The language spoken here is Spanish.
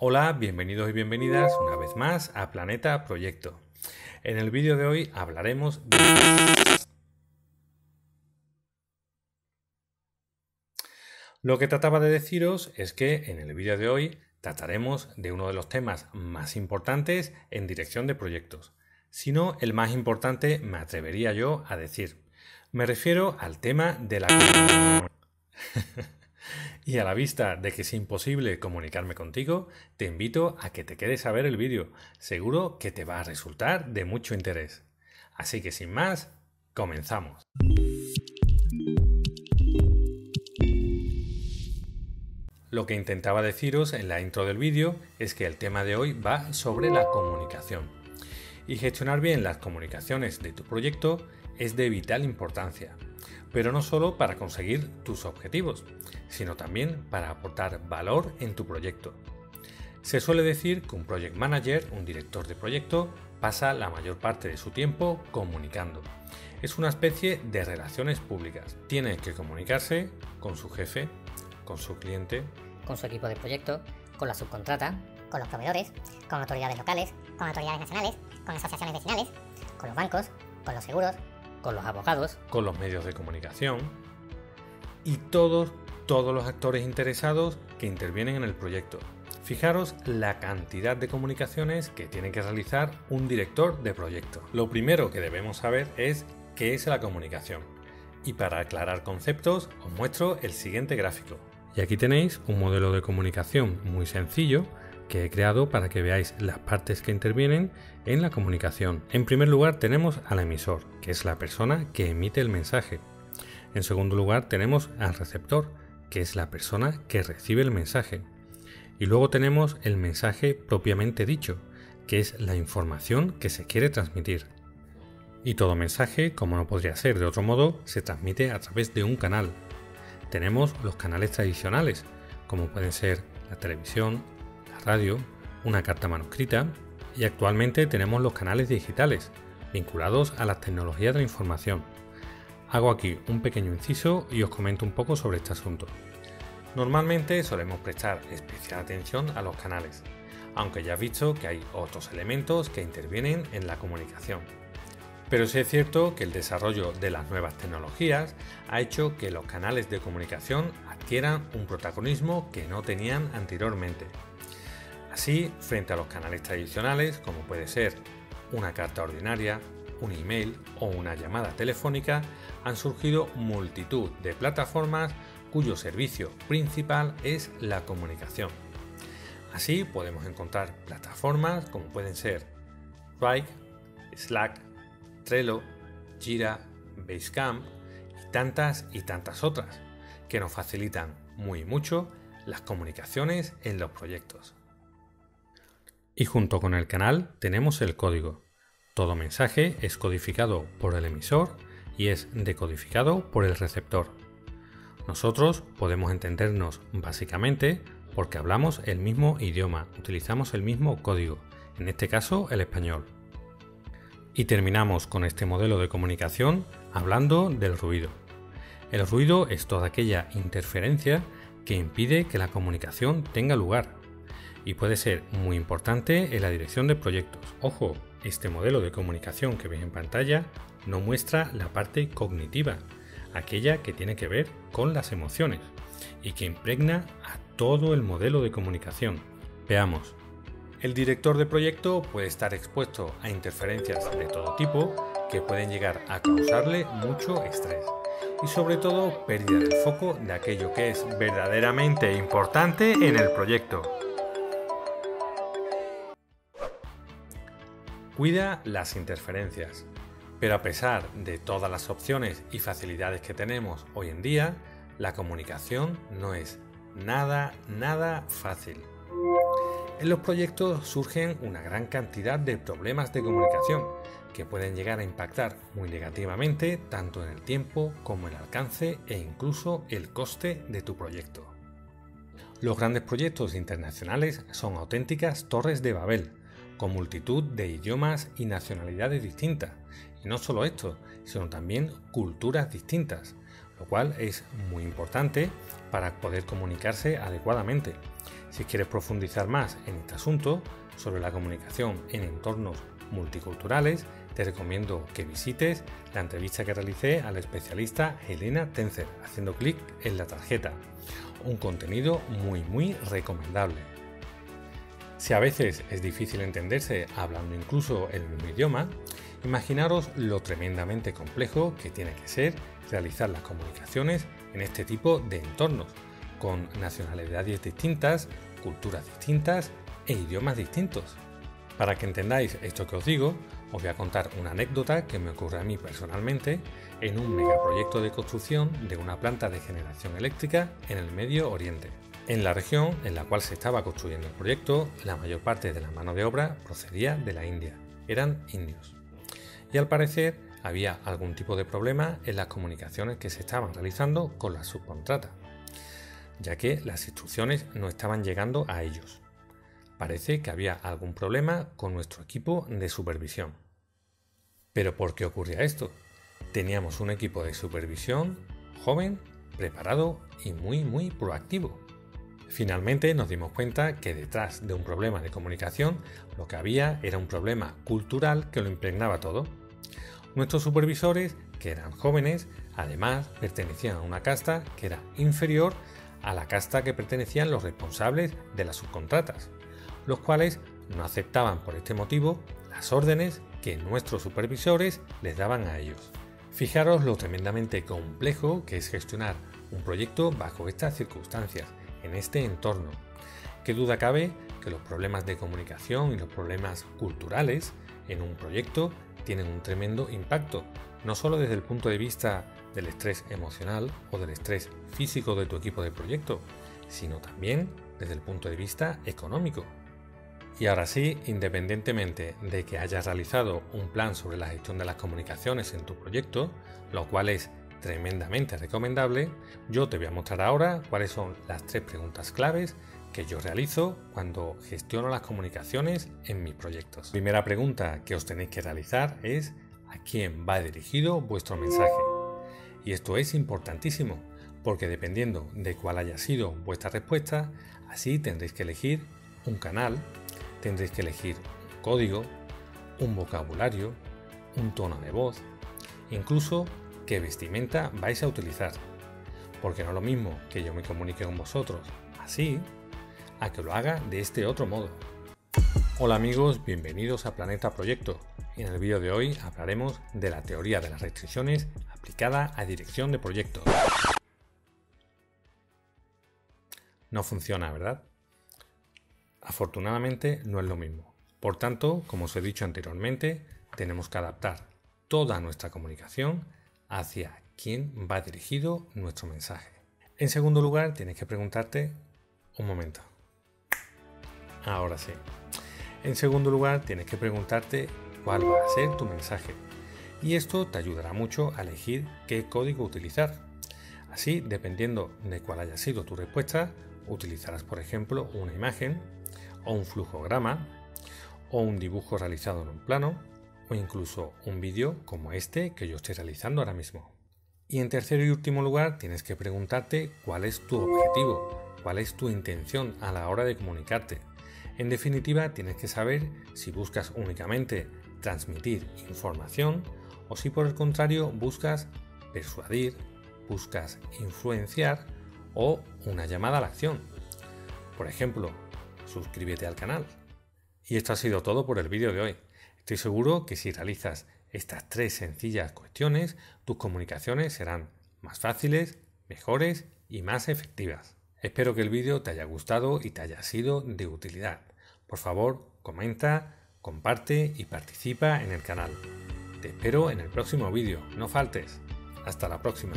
Hola, bienvenidos y bienvenidas una vez más a Planeta Proyecto. En el vídeo de hoy hablaremos de... Lo que trataba de deciros es que en el vídeo de hoy trataremos de uno de los temas más importantes en dirección de proyectos. Si no, el más importante me atrevería yo a decir. Me refiero al tema de la... Y a la vista de que es imposible comunicarme contigo, te invito a que te quedes a ver el vídeo. Seguro que te va a resultar de mucho interés. Así que sin más, comenzamos. Lo que intentaba deciros en la intro del vídeo es que el tema de hoy va sobre la comunicación. Y gestionar bien las comunicaciones de tu proyecto es de vital importancia, pero no solo para conseguir tus objetivos, sino también para aportar valor en tu proyecto. Se suele decir que un project manager, un director de proyecto, pasa la mayor parte de su tiempo comunicando. Es una especie de relaciones públicas. Tiene que comunicarse con su jefe, con su cliente, con su equipo de proyecto, con la subcontrata, con los proveedores, con autoridades locales, con autoridades nacionales, con asociaciones vecinales, con los bancos, con los seguros, con los abogados, con los medios de comunicación y todos los actores interesados que intervienen en el proyecto. Fijaros la cantidad de comunicaciones que tiene que realizar un director de proyecto. Lo primero que debemos saber es qué es la comunicación. Y para aclarar conceptos os muestro el siguiente gráfico. Y aquí tenéis un modelo de comunicación muy sencillo que he creado para que veáis las partes que intervienen en la comunicación. En primer lugar tenemos al emisor, que es la persona que emite el mensaje. En segundo lugar tenemos al receptor, que es la persona que recibe el mensaje. Y luego tenemos el mensaje propiamente dicho, que es la información que se quiere transmitir. Y todo mensaje, como no podría ser de otro modo, se transmite a través de un canal. Tenemos los canales tradicionales, como pueden ser la televisión, radio, una carta manuscrita, y actualmente tenemos los canales digitales vinculados a las tecnologías de la información. Hago aquí un pequeño inciso y os comento un poco sobre este asunto. Normalmente solemos prestar especial atención a los canales, aunque ya has visto que hay otros elementos que intervienen en la comunicación. Pero sí es cierto que el desarrollo de las nuevas tecnologías ha hecho que los canales de comunicación adquieran un protagonismo que no tenían anteriormente. Así, frente a los canales tradicionales, como puede ser una carta ordinaria, un email o una llamada telefónica, han surgido multitud de plataformas cuyo servicio principal es la comunicación. Así podemos encontrar plataformas como pueden ser Wrike, Slack, Trello, Jira, Basecamp y tantas otras, que nos facilitan muy mucho las comunicaciones en los proyectos. Y junto con el canal tenemos el código. Todo mensaje es codificado por el emisor y es decodificado por el receptor. Nosotros podemos entendernos básicamente porque hablamos el mismo idioma, utilizamos el mismo código, en este caso el español. Y terminamos con este modelo de comunicación hablando del ruido. El ruido es toda aquella interferencia que impide que la comunicación tenga lugar. Y puede ser muy importante en la dirección de proyectos. Ojo, este modelo de comunicación que veis en pantalla no muestra la parte cognitiva, aquella que tiene que ver con las emociones y que impregna a todo el modelo de comunicación. Veamos. El director de proyecto puede estar expuesto a interferencias de todo tipo que pueden llegar a causarle mucho estrés y sobre todo pérdida del foco de aquello que es verdaderamente importante en el proyecto. Cuida las interferencias, pero a pesar de todas las opciones y facilidades que tenemos hoy en día, la comunicación no es nada fácil. En los proyectos surgen una gran cantidad de problemas de comunicación que pueden llegar a impactar muy negativamente tanto en el tiempo como el alcance e incluso el coste de tu proyecto. Los grandes proyectos internacionales son auténticas torres de Babel, con multitud de idiomas y nacionalidades distintas, y no solo esto, sino también culturas distintas, lo cual es muy importante para poder comunicarse adecuadamente. Si quieres profundizar más en este asunto sobre la comunicación en entornos multiculturales, te recomiendo que visites la entrevista que realicé a la especialista Helena Tenzer haciendo clic en la tarjeta. Un contenido muy recomendable. Si a veces es difícil entenderse hablando incluso el mismo idioma, imaginaros lo tremendamente complejo que tiene que ser realizar las comunicaciones en este tipo de entornos, con nacionalidades distintas, culturas distintas e idiomas distintos. Para que entendáis esto que os digo, os voy a contar una anécdota que me ocurre a mí personalmente en un megaproyecto de construcción de una planta de generación eléctrica en el Medio Oriente. En la región en la cual se estaba construyendo el proyecto, la mayor parte de la mano de obra procedía de la India, eran indios. Y al parecer había algún tipo de problema en las comunicaciones que se estaban realizando con las subcontratas, ya que las instrucciones no estaban llegando a ellos. Parece que había algún problema con nuestro equipo de supervisión. ¿Pero por qué ocurría esto? Teníamos un equipo de supervisión joven, preparado y muy proactivo. Finalmente nos dimos cuenta que detrás de un problema de comunicación lo que había era un problema cultural que lo impregnaba todo. Nuestros supervisores, que eran jóvenes, además pertenecían a una casta que era inferior a la casta que pertenecían los responsables de las subcontratas, los cuales no aceptaban por este motivo las órdenes que nuestros supervisores les daban a ellos. Fijaros lo tremendamente complejo que es gestionar un proyecto bajo estas circunstancias, en este entorno. ¿Qué duda cabe que los problemas de comunicación y los problemas culturales en un proyecto tienen un tremendo impacto, no solo desde el punto de vista del estrés emocional o del estrés físico de tu equipo de proyecto, sino también desde el punto de vista económico? Y ahora sí, independientemente de que hayas realizado un plan sobre la gestión de las comunicaciones en tu proyecto, lo cual es tremendamente recomendable, yo te voy a mostrar ahora cuáles son las 3 preguntas claves que yo realizo cuando gestiono las comunicaciones en mis proyectos. Primera pregunta que os tenéis que realizar es ¿a quién va dirigido vuestro mensaje? Y esto es importantísimo, porque dependiendo de cuál haya sido vuestra respuesta, así tendréis que elegir un canal, tendréis que elegir un código, un vocabulario, un tono de voz, incluso qué vestimenta vais a utilizar. Porque no es lo mismo que yo me comunique con vosotros así, a que lo haga de este otro modo. Hola amigos, bienvenidos a Planeta Proyecto. En el vídeo de hoy hablaremos de la teoría de las restricciones aplicada a dirección de proyectos. No funciona, ¿verdad? Afortunadamente no es lo mismo. Por tanto, como os he dicho anteriormente, tenemos que adaptar toda nuestra comunicación hacia quién va dirigido nuestro mensaje. En segundo lugar, tienes que preguntarte cuál va a ser tu mensaje. Y esto te ayudará mucho a elegir qué código utilizar. Así, dependiendo de cuál haya sido tu respuesta, utilizarás, por ejemplo, una imagen, o un flujograma, o un dibujo realizado en un plano, o incluso un vídeo como este que yo estoy realizando ahora mismo. Y en tercer y último lugar, tienes que preguntarte cuál es tu objetivo, cuál es tu intención a la hora de comunicarte. En definitiva, tienes que saber si buscas únicamente transmitir información o si por el contrario buscas persuadir, buscas influenciar o una llamada a la acción. Por ejemplo, suscríbete al canal. Y esto ha sido todo por el vídeo de hoy. Estoy seguro que si realizas estas 3 sencillas cuestiones, tus comunicaciones serán más fáciles, mejores y más efectivas. Espero que el vídeo te haya gustado y te haya sido de utilidad. Por favor, comenta, comparte y participa en el canal. Te espero en el próximo vídeo, no faltes. Hasta la próxima.